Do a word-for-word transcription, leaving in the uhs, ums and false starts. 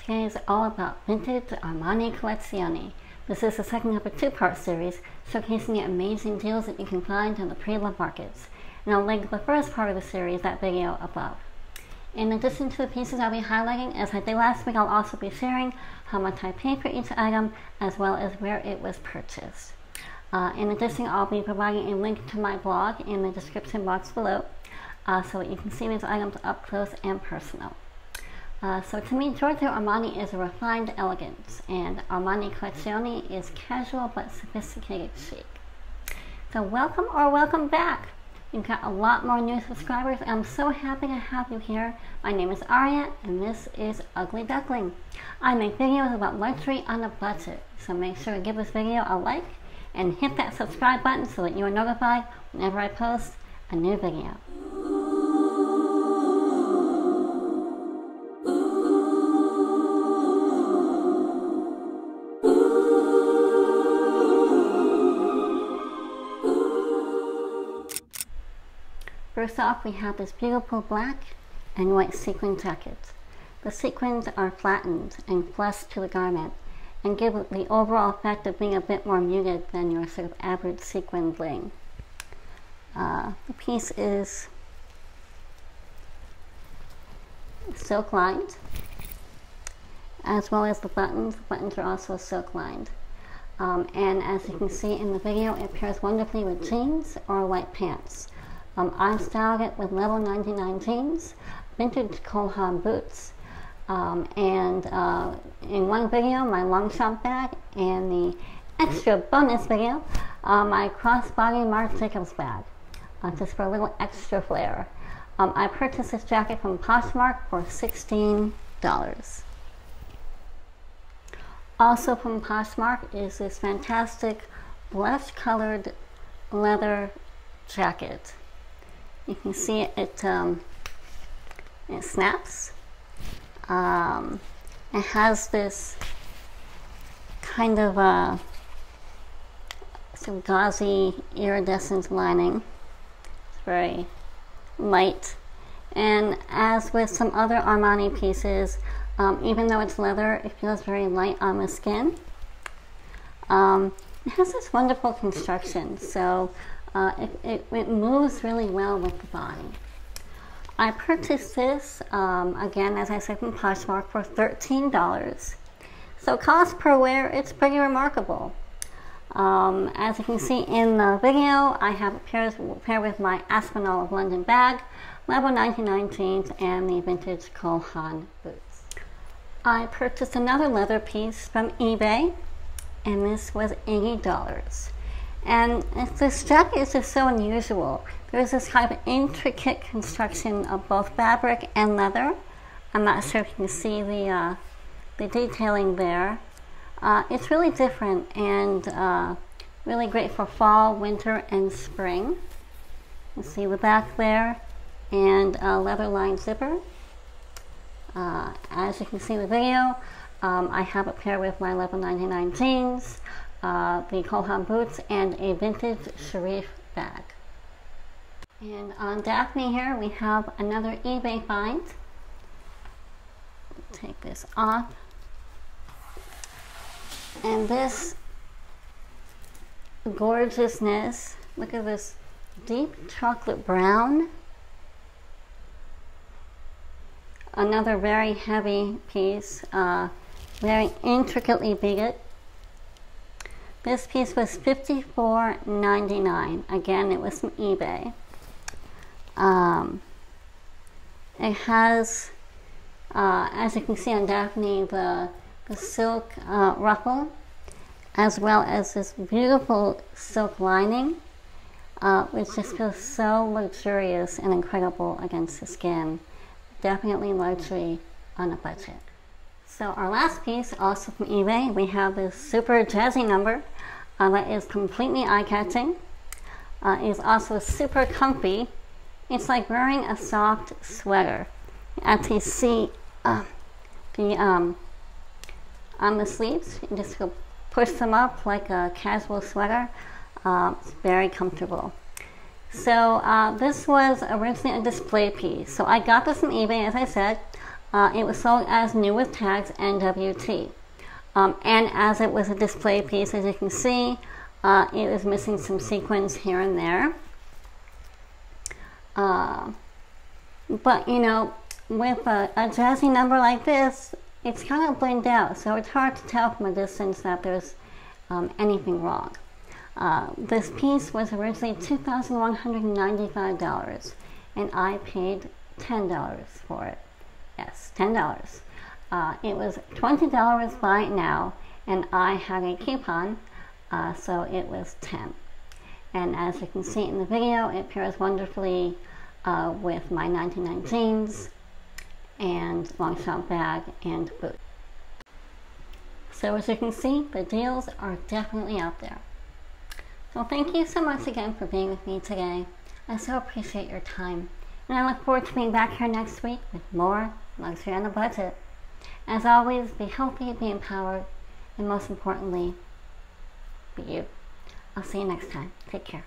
Today is all about vintage Armani Collezioni. This is the second of a two-part series showcasing the amazing deals that you can find on the pre-loved markets, and I'll link the first part of the series, that video, above. In addition to the pieces I'll be highlighting, as I did last week, I'll also be sharing how much I paid for each item as well as where it was purchased. Uh, in addition, I'll be providing a link to my blog in the description box below uh, so that you can see these items up close and personal. Uh, so to me, Giorgio Armani is a refined elegance, and Armani Collezioni is casual but sophisticated chic. So welcome or welcome back! We've got a lot more new subscribers, and I'm so happy to have you here. My name is Aria, and this is Ugly Duckling. I make videos about luxury on a budget, so make sure to give this video a like and hit that subscribe button so that you are notified whenever I post a new video. First off, we have this beautiful black and white sequin jacket. The sequins are flattened and flush to the garment and give it the overall effect of being a bit more muted than your sort of average sequin bling. Uh, the piece is silk lined, as well as the buttons. The buttons are also silk lined. Um, and as you can see in the video, it pairs wonderfully with jeans or white pants. Um, I've styled it with Level ninety-nine jeans, vintage Cole Haan boots, um, and uh, in one video, my Longchamp bag, and the extra bonus video, uh, my crossbody Marc Jacobs bag, uh, just for a little extra flair. Um, I purchased this jacket from Poshmark for sixteen dollars. Also from Poshmark is this fantastic blush-colored leather jacket. You can see it, it, um, it snaps. Um, it has this kind of uh, some gauzy iridescent lining. It's very light. And as with some other Armani pieces, um, even though it's leather, it feels very light on the skin. Um, it has this wonderful construction. So. Uh, it, it, it moves really well with the body. I purchased this, um, again, as I said, from Poshmark for thirteen dollars. So cost per wear, it's pretty remarkable. Um, as you can see in the video, I have it paired, paired with my Aspinall of London bag, Label ninety-nine jeans, and the vintage Cole Haan boots. I purchased another leather piece from eBay, and this was eighty dollars. And this jacket is just so unusual. There's this kind of intricate construction of both fabric and leather. I'm not sure if you can see the, uh, the detailing there. Uh, it's really different and uh, really great for fall, winter, and spring. You see the back there and a leather-lined zipper. Uh, as you can see in the video, um, I have it paired with my Level ninety-nine jeans, Uh, the Cole Haan boots, and a vintage Sharif bag. And on Daphne here we have another eBay find. Take this off. And this gorgeousness, look at this deep chocolate brown. Another very heavy piece, uh, very intricately beaded. This piece was fifty-four ninety-nine. Again, it was from eBay. Um, it has, uh, as you can see on Daphne, the, the silk uh, ruffle, as well as this beautiful silk lining, uh, which just feels so luxurious and incredible against the skin. Definitely luxury on a budget. So our last piece, also from eBay, we have this super jazzy number uh, that is completely eye-catching. Uh, it is also super comfy. It's like wearing a soft sweater. You actually see uh, the, um, on the sleeves, you just go push them up like a casual sweater. Uh, it's very comfortable. So uh, this was originally a display piece. So I got this from eBay, as I said. Uh, it was sold as new with tags and W T. Um, and as it was a display piece, as you can see, uh, it was missing some sequins here and there. Uh, but, you know, with a, a jazzy number like this, it's kind of blinged out, so it's hard to tell from a distance that there's um, anything wrong. Uh, this piece was originally two thousand one hundred ninety-five dollars, and I paid ten dollars for it. Yes, ten dollars. Uh, it was twenty dollars by now, and I had a coupon, uh, so it was ten dollars. And as you can see in the video, it pairs wonderfully uh, with my nineteen ninety-nine jeans and Longchamp bag and boot. So as you can see, the deals are definitely out there. So thank you so much again for being with me today. I so appreciate your time, and I look forward to being back here next week with more luxury on a budget. As always, be healthy, be empowered, and most importantly, be you. I'll see you next time. Take care.